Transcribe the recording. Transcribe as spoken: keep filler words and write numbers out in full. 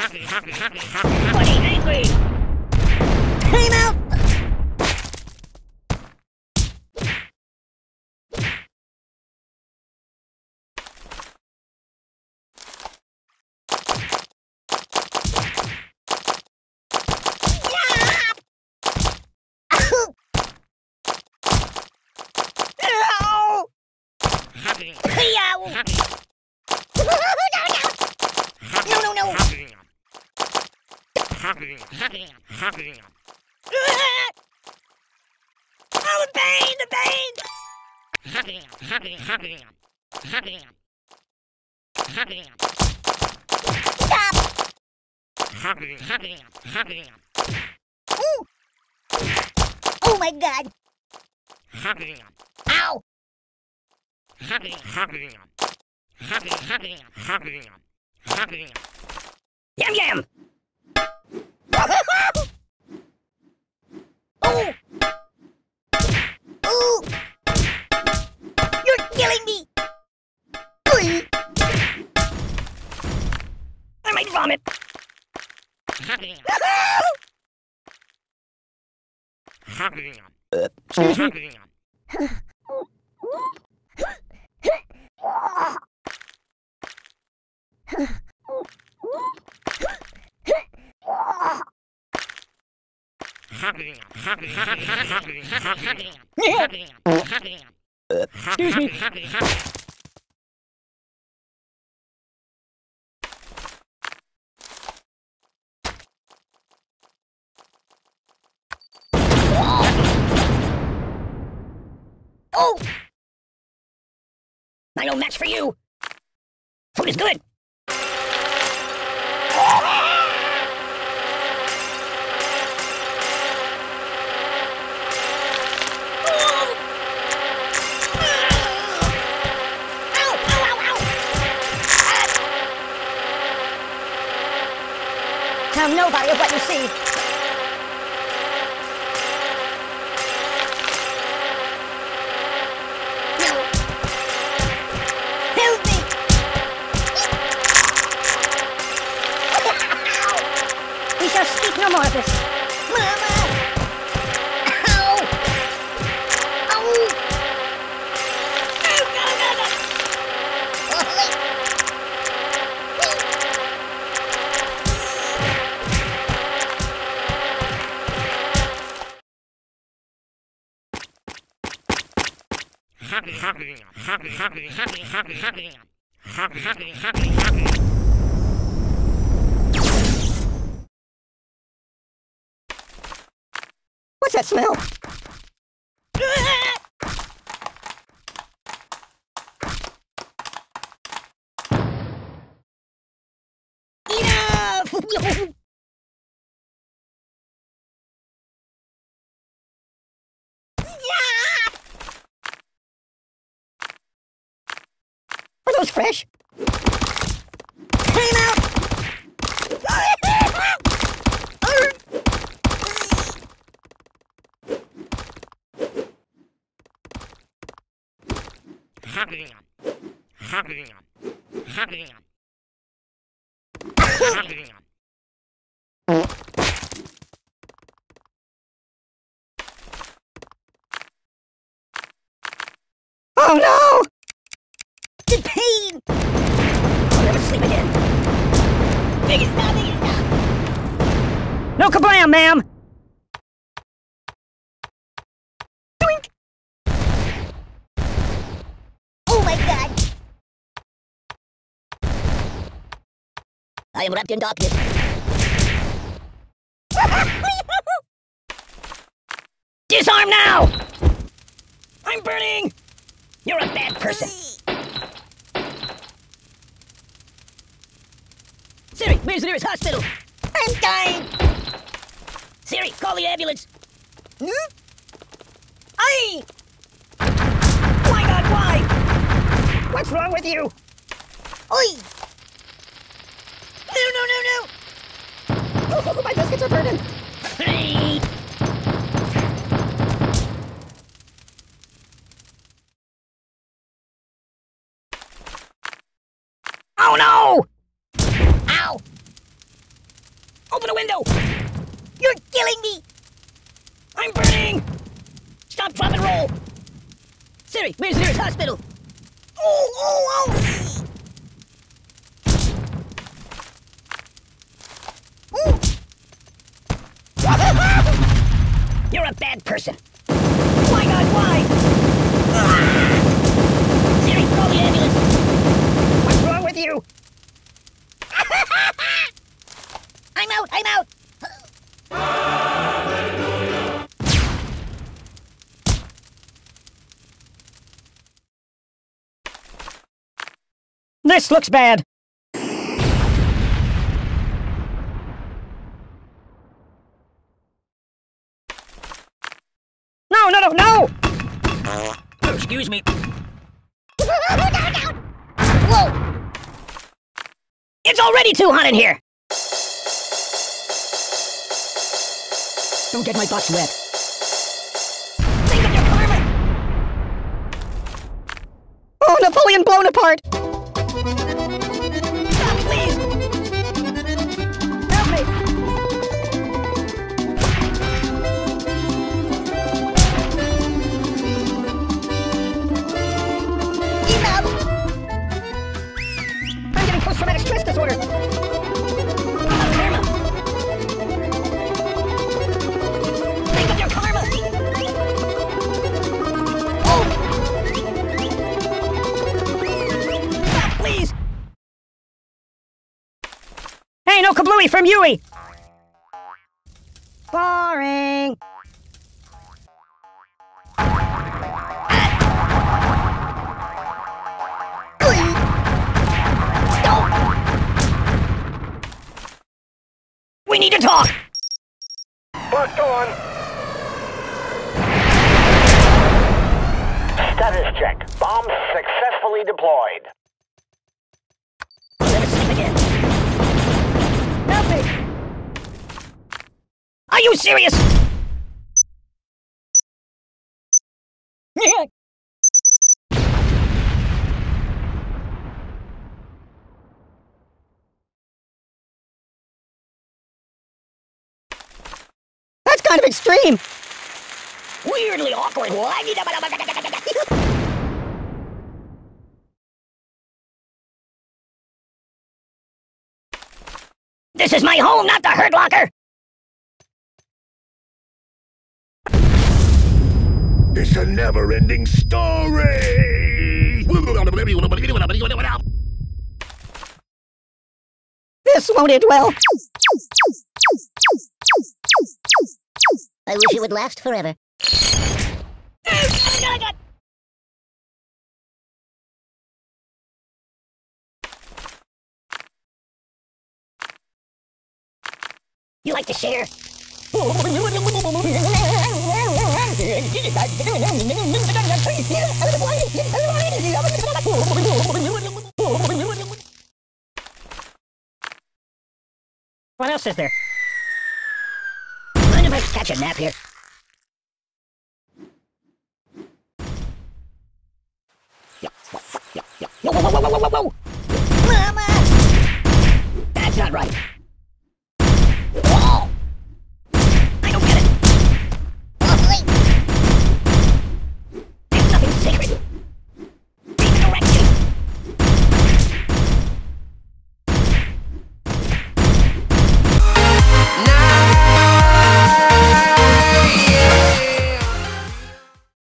Came out! Happening, happening. Oh, the pain, the pain. Happening, happening, happening, happening, happening. Stop. Happening, happening, happening. Ooh. Oh my God. Happening. Ow. Happening, happening, happening, happening, happening, happening. Yum yum. Oh! Oh! You're killing me! I might vomit! Happening! Happening! Happening! Happening, happening, happening, happening, happening, happening, happening, happening, happening, happening. Oh! I don't match for you! Food is good! Tell nobody of what you see. No. Help me. We shall speak no more of this. Mama. Ow. Ow. Oh, no, no, no. Happy, happy, happy, happy, happy, happy, happy, happy, happy, happy, happy. What's that smell? Enough! Those fresh. Came out. Happening, happening, happening, happening. Oh no! The pain! I'll never sleep again. Biggie stop, biggie stop! No kablam, ma'am! Doink! Oh my God! I am wrapped in darkness. Disarm now! I'm burning! You're a bad person. Siri, where's the nearest hospital? I'm dying! Siri, call the ambulance! Hmm? Aye! Why God, why? What's wrong with you? Oi! No, no, no, no! Oh, oh, oh, my biscuits are burning! Hey! Oh no! killing me! I'm burning! Stop, drop, and roll! Siri, where's Siri's hospital? Oh, oh, oh! You're a bad person. Why God, why? Ah! Siri, call the ambulance. What's wrong with you? I'm out, I'm out. This looks bad. No, no, no, no! Oh, excuse me. Whoa! It's already too hot in here! Don't get my butts wet. Think of your karma! Oh, Napoleon blown apart! Stop, please! Help me! Post-traumatic stress disorder. Karma. Think of your karma. Oh! Stop, please. Hey, no kablooey from Yui. Boring. We need to talk! Locked on! Status check. Bomb successfully deployed. Let us sleep again. Help me! Are you serious? Kind of extreme. Weirdly awkward. Why? This is my home, not the Hurt Locker. It's a never-ending story. This won't end well. I wish it would last forever. You like to share? What else is there? I might catch a nap here. Yo, whoa, whoa, whoa, whoa, whoa, whoa.